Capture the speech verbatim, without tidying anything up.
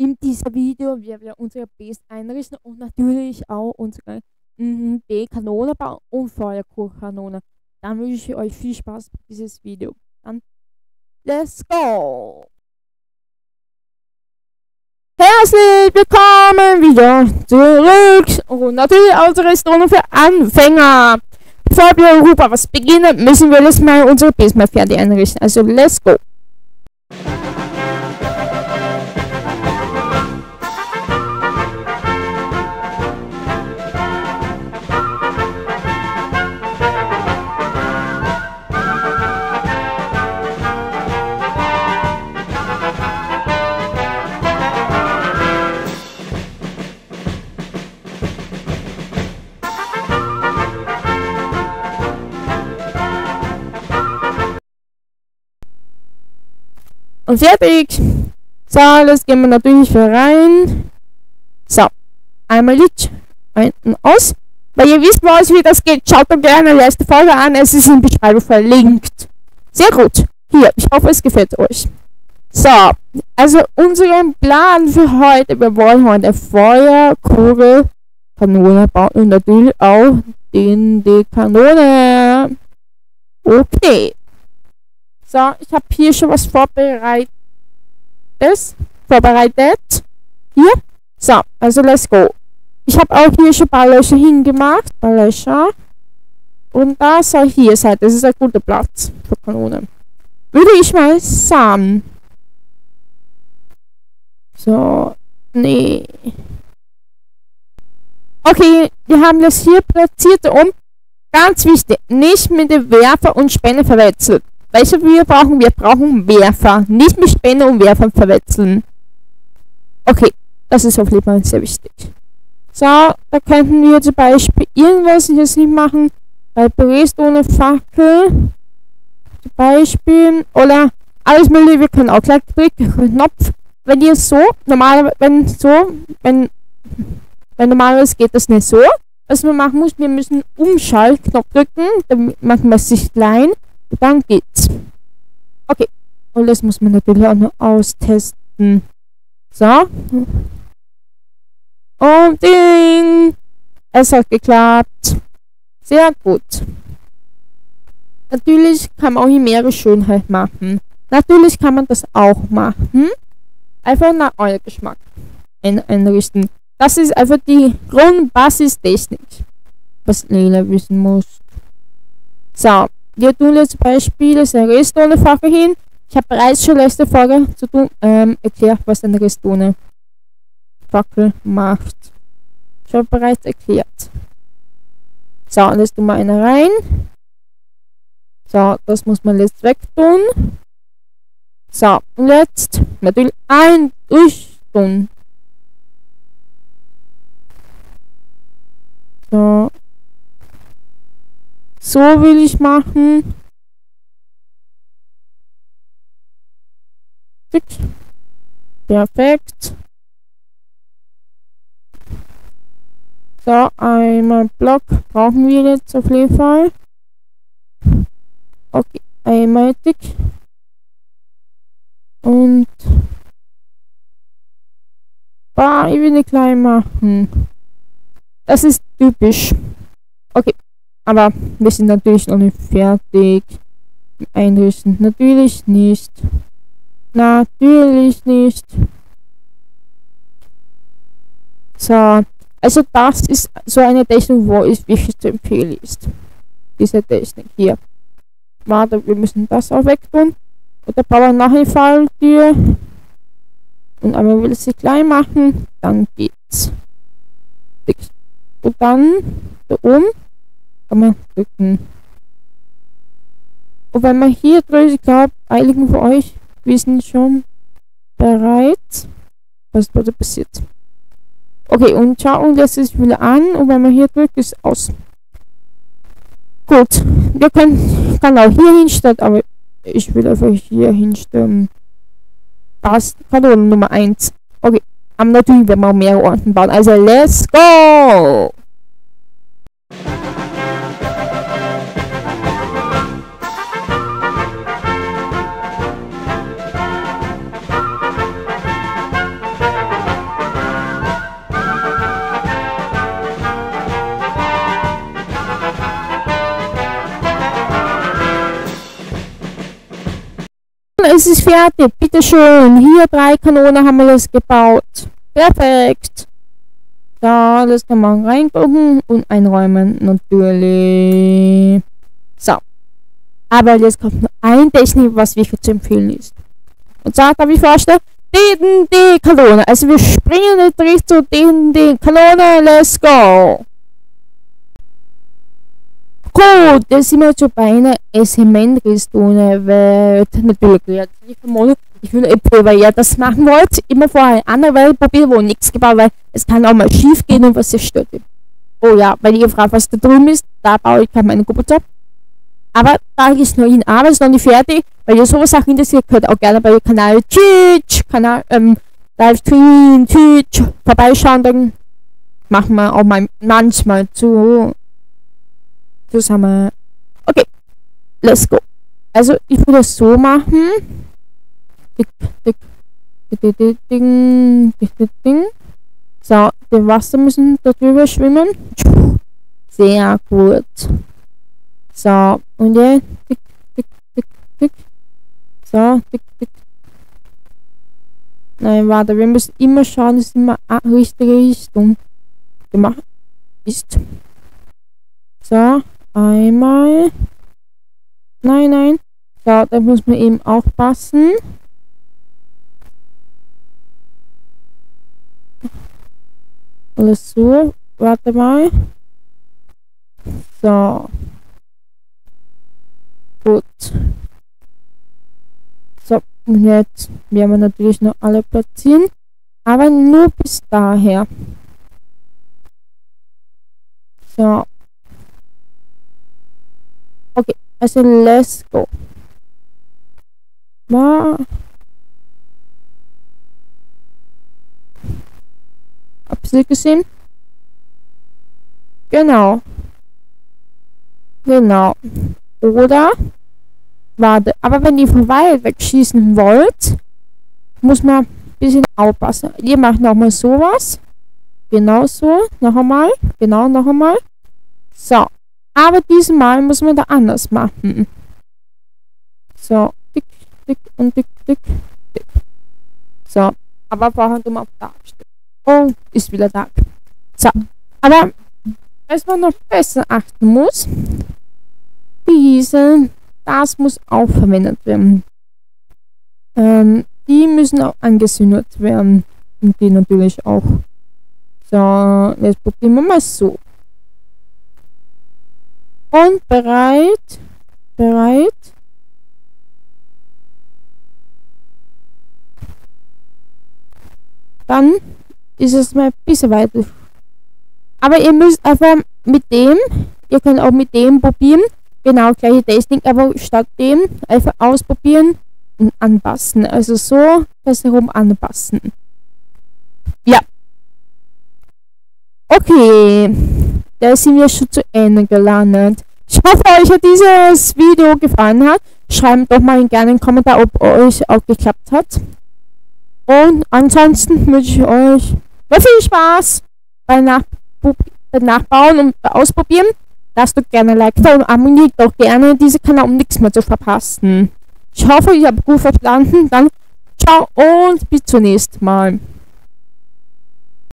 in diesem Video werden wir unsere Base einrichten und natürlich auch unsere B-Kanone bauen und Feuerkuchenkanone. Dann wünsche ich euch viel Spaß bei dieses Video. Dann, let's go! Herzlich willkommen wieder zurück und natürlich unsere REDSTONE für Anfänger. Bevor wir Europa was beginnen, müssen wir jetzt mal unsere Base mal fertig einrichten. Also, let's go! Und fertig. So, das gehen wir natürlich rein. So, einmal Licht ein und aus. Weil ihr wisst, was wie das geht, schaut doch gerne die letzte Folge an. Es ist in der Beschreibung verlinkt. Sehr gut. Hier, ich hoffe, es gefällt euch. So, also unseren Plan für heute. Wir wollen heute Feuerkugel, Kanone bauen und natürlich auch den die Kanone. Okay. So, ich habe hier schon was vorbereitet. Vorbereitet. Hier. So, also let's go. Ich habe auch hier schon ein paar Löcher hingemacht. Ein paar Löcher. Und da soll hier sein. Das ist ein guter Platz für Kanonen. Würde ich mal sagen. So, nee. Okay, wir haben das hier platziert und ganz wichtig, nicht mit dem Werfer und Späne verwechseln. Welche wir brauchen? Wir brauchen Werfer. Nicht mit Späne und Werfern verwechseln. Okay, das ist auf jeden Fall sehr wichtig. So, da könnten wir zum Beispiel irgendwas jetzt nicht machen. Bei REDSTONE Fackel. Zum Beispiel. Oder alles mögliche. Wir können auch gleich klicken. Knopf. Wenn ihr so, normalerweise, wenn so, wenn, wenn normalerweise geht das nicht so. Was man machen muss, wir müssen Umschaltknopf drücken. Dann machen wir es sich klein. Dann geht's. Okay. Und das muss man natürlich auch noch austesten. So. Und ding! Es hat geklappt. Sehr gut. Natürlich kann man auch hier mehrere Schönheit machen. Natürlich kann man das auch machen. Einfach nach eurem Geschmack einrichten. Das ist einfach die Grundbasistechnik, was Leila wissen muss. So. Wir tun jetzt zum Beispiel das REDSTONE-Fackel hin. Ich habe bereits schon letzte Folge zu tun, ähm, erklärt, was eine REDSTONE-Fackel macht. Ich habe bereits erklärt. So, und jetzt tun wir eine rein. So, das muss man jetzt wegtun. So, und jetzt natürlich ein durchtun. So. So will ich machen. Perfekt. So, einmal Block brauchen wir jetzt auf jeden Fall. Okay, einmal dick. Und bah, ich will nicht klein machen. Das ist typisch. Okay. Aber wir sind natürlich noch nicht fertig. Einrichten. Natürlich nicht. Natürlich nicht. So. Also das ist so eine Technik, wo ich wirklich zu empfehlen ist. Diese Technik hier. Warte, wir müssen das auch wegtun. Und da brauchen wir nachher eine Falltür. Und einmal will ich sie klein machen. Dann geht's. Und dann da oben. Kann man drücken. Und wenn man hier drückt, ich glaube, einigen von euch wissen schon bereits, was dort passiert. Okay, und schau, und das ist wieder an. Und wenn man hier drückt, ist aus. Gut, wir können kann auch hier hinstellen, aber ich will einfach hier hinstellen. Das Kanone Nummer eins. Okay, aber natürlich werden wir auch mehrere Orten bauen. Also, let's go! Bye. es ist fertig. Bitteschön. Hier drei Kanonen haben wir das gebaut. Perfekt. Da, das kann man reingucken und einräumen. Natürlich. So. Aber jetzt kommt nur ein Technik, was wirklich zu empfehlen ist. Und zwar habe ich vorgestellt, D und D-Kanone. Also wir springen jetzt richtig zu D und D-Kanone. Let's go. Gut, jetzt sind wir schon bei einer S M N-Redstone, weil natürlich kreativ Modus. Ich würde empfehlen, weil ihr das machen wollt, immer vorher andere Welt probieren, wo nichts gebaut, weil es kann auch mal schief gehen und was zerstört wird. Oh ja, wenn ihr fragt, was da drüben ist, da baue ich gerade meine Gruppe ab. Aber da ist noch in Arbeit, ist noch nicht fertig, weil ihr sowas Sachen interessiert, könnt auch gerne bei dem Kanal Twitch, Kanal, ähm, Livestream, Twitch vorbeischauen, dann machen wir auch mal manchmal zu. Zusammen. Okay, let's go. Also ich würde das so machen. Dick, dick, dick, dick, dick, dick, dick. So, die Wasser müssen da drüber schwimmen. Sehr gut. So, und jetzt dick, dick, dick, dick. So, dick, dick. Nein, warte, wir müssen immer schauen, dass immer die richtige Richtung gemacht ist. So, einmal. Nein, nein. So, da muss man eben aufpassen. Alles so. Warte mal. So. Gut. So, und jetzt werden wir natürlich noch alle platzieren. Aber nur bis daher. So. Okay, also let's go. Wow. Habt ihr sie gesehen? Genau. Genau. Oder? Warte, aber wenn ihr von weit wegschießen wollt, muss man ein bisschen aufpassen. Ihr macht nochmal sowas. Genau so. Noch einmal. Genau, noch einmal. So. Aber diesmal muss man da anders machen. So. Dick, dick und dick, dick, dick. So. Aber vorher tun wir auf Tag stehen. Oh, ist wieder Tag. So. Aber, was man noch besser achten muss, diese, das muss auch verwendet werden. Ähm, die müssen auch angesündet werden. Und die natürlich auch. So, jetzt probieren wir mal so. Und bereit, bereit. Dann ist es mal ein bisschen weiter. Aber ihr müsst einfach mit dem, ihr könnt auch mit dem probieren. Genau, gleiche Technik, aber statt dem einfach ausprobieren und anpassen. Also so, das herum anpassen. Ja. Okay. Da sind wir schon zu Ende gelandet. Ich hoffe, euch hat dieses Video gefallen hat. Schreibt doch mal gerne einen Kommentar, ob euch auch geklappt hat. Und ansonsten wünsche ich euch viel Spaß beim Nachbauen und Ausprobieren. Lasst doch gerne ein Like da und abonniert doch gerne diesen Kanal, um nichts mehr zu verpassen. Ich hoffe, ihr habt gut verstanden. Dann ciao und bis zum nächsten Mal.